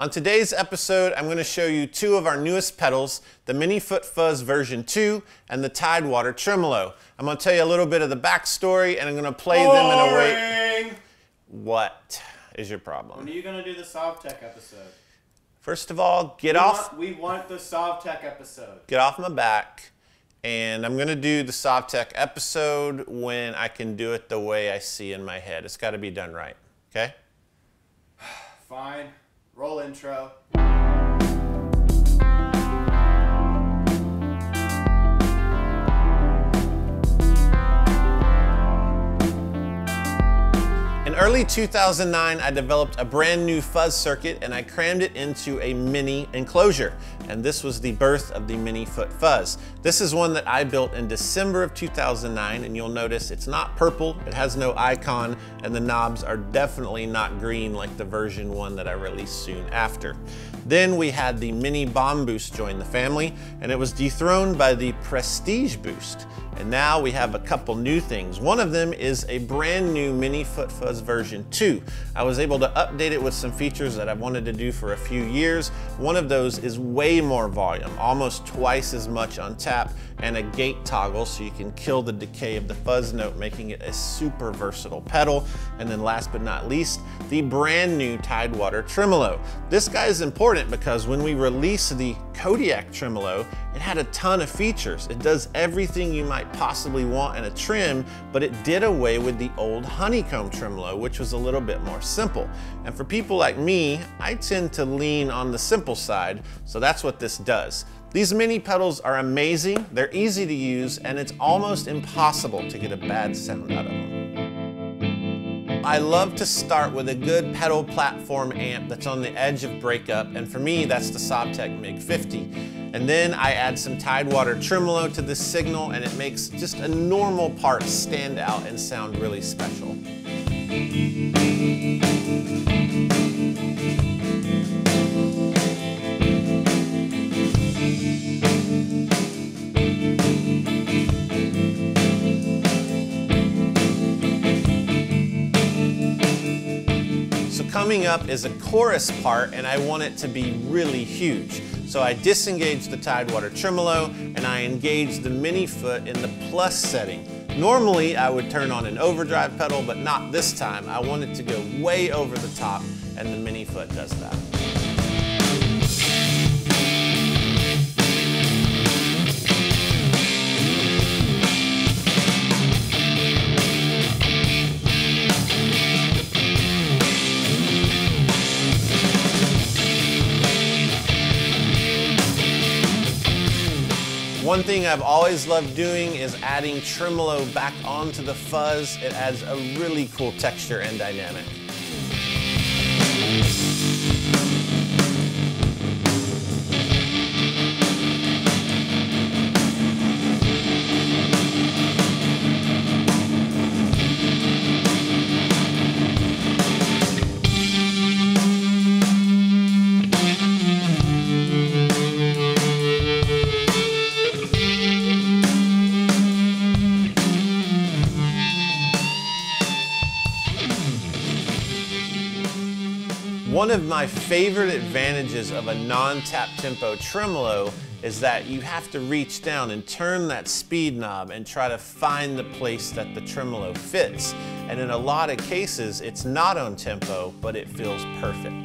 On today's episode, I'm going to show you two of our newest pedals, the Mini Foot Fuzz Version 2 and the Tidewater Tremolo. I'm going to tell you a little bit of the backstory and I'm going to play them in a way... What is your problem? When are you going to do the Sovtek episode? First of all, we want the Sovtek episode. Get off my back. And I'm going to do the Sovtek episode when I can do it the way I see in my head. It's got to be done right. Okay? Fine. Roll intro. In early 2009, I developed a brand new fuzz circuit and I crammed it into a mini enclosure. And this was the birth of the Mini Foot Fuzz. This is one that I built in December of 2009, and you'll notice it's not purple, it has no icon, and the knobs are definitely not green like the version 1 that I released soon after. Then we had the Mini Bomb Boost join the family, and it was dethroned by the Prestige Boost. And now we have a couple new things. One of them is a brand new Mini Foot Fuzz version 2. I was able to update it with some features that I've wanted to do for a few years. One of those is way more volume, almost twice as much on tap, and a gate toggle so you can kill the decay of the fuzz note, making it a super versatile pedal. And then last but not least, the brand new Tidewater Tremolo. This guy is important because when we release the Kodiak Tremolo, it had a ton of features. It does everything you might possibly want in a trim, but it did away with the old honeycomb tremolo, which was a little bit more simple. And for people like me, I tend to lean on the simple side, so that's what this does. These mini pedals are amazing, they're easy to use, and it's almost impossible to get a bad sound out of them. I love to start with a good pedal platform amp that's on the edge of breakup, and for me, that's the Sovtek Mig-50. And then I add some Tidewater Tremolo to this signal, and it makes just a normal part stand out and sound really special. Coming up is a chorus part, and I want it to be really huge. So I disengage the Tidewater Tremolo, and I engage the Mini Foot in the plus setting. Normally, I would turn on an overdrive pedal, but not this time. I want it to go way over the top, and the Mini Foot does that. One thing I've always loved doing is adding tremolo back onto the fuzz. It adds a really cool texture and dynamic. One of my favorite advantages of a non-tap tempo tremolo is that you have to reach down and turn that speed knob and try to find the place that the tremolo fits. And in a lot of cases, it's not on tempo, but it feels perfect.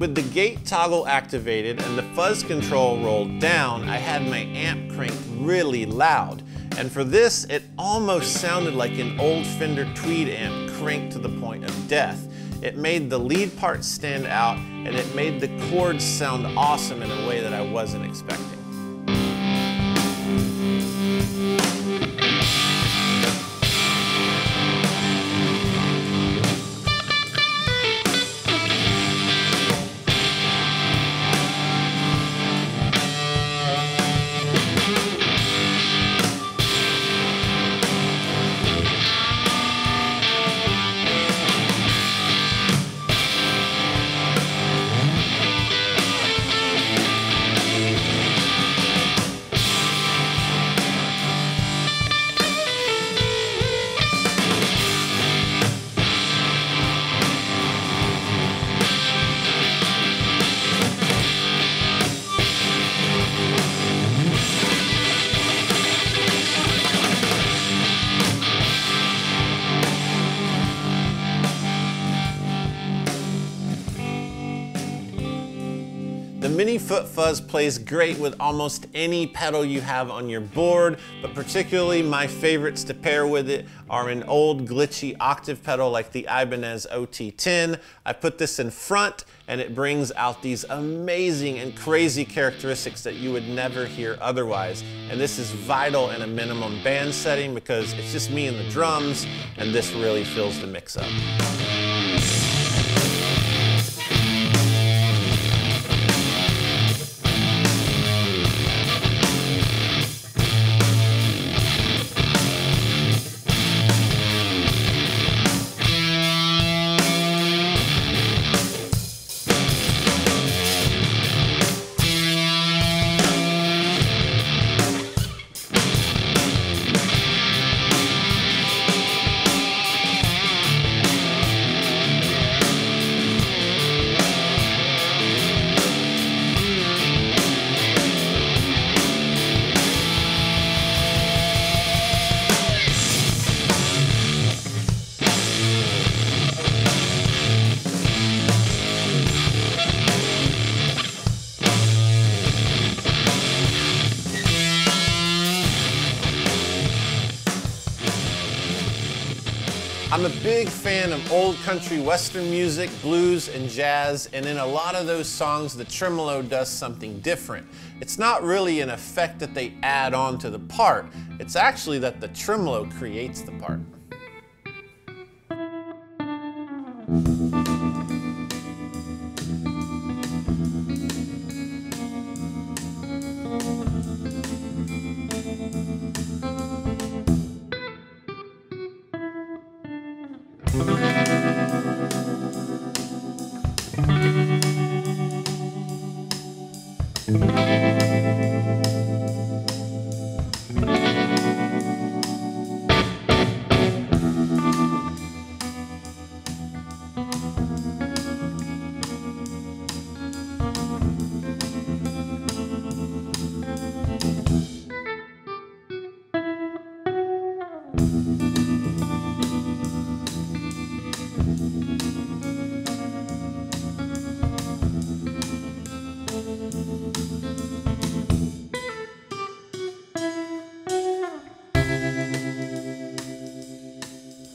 With the gate toggle activated and the fuzz control rolled down, I had my amp cranked really loud. And for this, it almost sounded like an old Fender Tweed amp cranked to the point of death. It made the lead part stand out, and it made the chords sound awesome in a way that I wasn't expecting. Foot Fuzz plays great with almost any pedal you have on your board, but particularly my favorites to pair with it are an old glitchy octave pedal like the Ibanez OT10. I put this in front and it brings out these amazing and crazy characteristics that you would never hear otherwise. And this is vital in a minimum band setting because it's just me and the drums, and this really fills the mix up. I'm a big fan of old country western music, blues, and jazz, and in a lot of those songs, the tremolo does something different. It's not really an effect that they add on to the part, it's actually that the tremolo creates the part.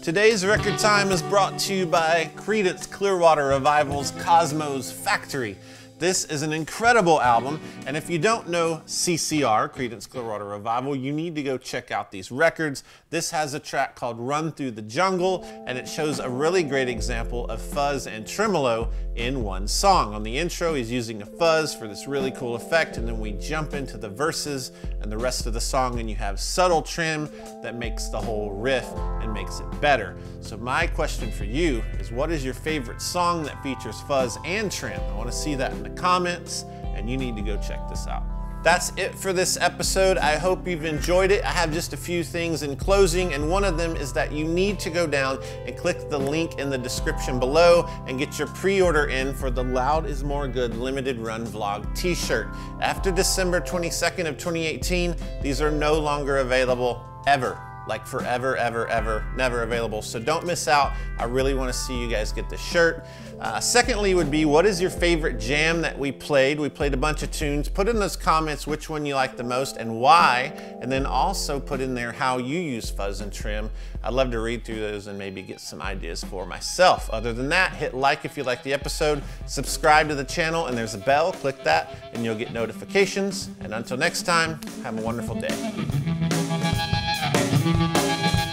Today's Record Time is brought to you by Creedence Clearwater Revival's Cosmo's Factory. This is an incredible album, and if you don't know CCR, Creedence Clearwater Revival, you need to go check out these records. This has a track called Run Through the Jungle, and it shows a really great example of fuzz and tremolo in one song. On the intro, he's using a fuzz for this really cool effect, and then we jump into the verses and the rest of the song, and you have subtle trim that makes the whole riff and makes it better. So my question for you is, what is your favorite song that features fuzz and trim? I want to see that in the comments, and you need to go check this out. That's it for this episode. I hope you've enjoyed it. I have just a few things in closing, and one of them is that you need to go down and click the link in the description below and get your pre-order in for the Loud Is More Good Limited Run Vlog t-shirt. After December 22nd of 2018, these are no longer available ever. Like forever, ever, ever, never available. So don't miss out. I really want to see you guys get the shirt. Secondly would be, what is your favorite jam that we played? We played a bunch of tunes. Put in those comments which one you like the most and why, and then also put in there how you use fuzz and trim. I'd love to read through those and maybe get some ideas for myself. Other than that, hit like if you like the episode, subscribe to the channel, and there's a bell, click that, and you'll get notifications. And until next time, have a wonderful day. We'll be right back.